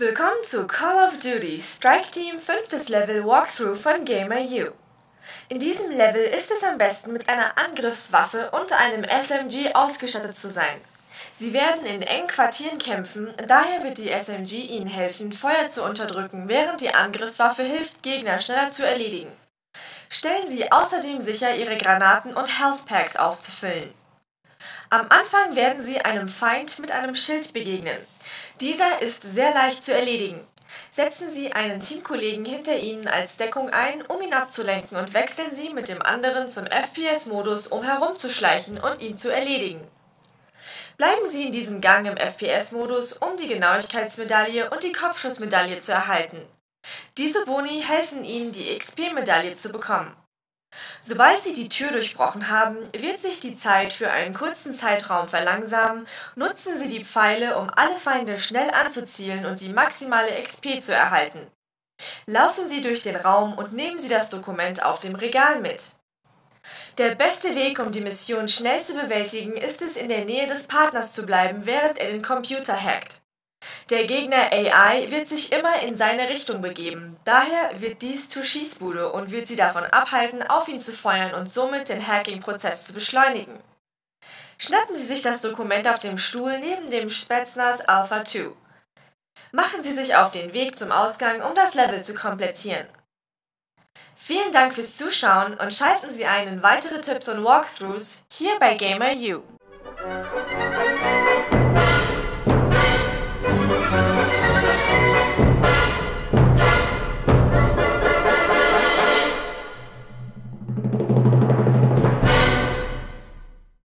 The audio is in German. Willkommen zu Call of Duty Strike Team 5. Level Walkthrough von GamerU. In diesem Level ist es am besten, mit einer Angriffswaffe und einem SMG ausgestattet zu sein. Sie werden in engen Quartieren kämpfen, daher wird die SMG ihnen helfen, Feuer zu unterdrücken, während die Angriffswaffe hilft, Gegner schneller zu erledigen. Stellen Sie außerdem sicher, Ihre Granaten und Health Packs aufzufüllen. Am Anfang werden Sie einem Feind mit einem Schild begegnen. Dieser ist sehr leicht zu erledigen. Setzen Sie einen Teamkollegen hinter Ihnen als Deckung ein, um ihn abzulenken, und wechseln Sie mit dem anderen zum FPS-Modus, um herumzuschleichen und ihn zu erledigen. Bleiben Sie in diesem Gang im FPS-Modus, um die Genauigkeitsmedaille und die Kopfschussmedaille zu erhalten. Diese Boni helfen Ihnen, die XP-Medaille zu bekommen. Sobald Sie die Tür durchbrochen haben, wird sich die Zeit für einen kurzen Zeitraum verlangsamen. Nutzen Sie die Pfeile, um alle Feinde schnell anzuzielen und die maximale XP zu erhalten. Laufen Sie durch den Raum und nehmen Sie das Dokument auf dem Regal mit. Der beste Weg, um die Mission schnell zu bewältigen, ist es, in der Nähe des Partners zu bleiben, während er den Computer hackt. Der Gegner AI wird sich immer in seine Richtung begeben, daher wird dies zur Schießbude und wird sie davon abhalten, auf ihn zu feuern und somit den Hacking-Prozess zu beschleunigen. Schnappen Sie sich das Dokument auf dem Stuhl neben dem Spetznas Alpha 2. Machen Sie sich auf den Weg zum Ausgang, um das Level zu komplettieren. Vielen Dank fürs Zuschauen und schalten Sie ein in weitere Tipps und Walkthroughs hier bei GamerU.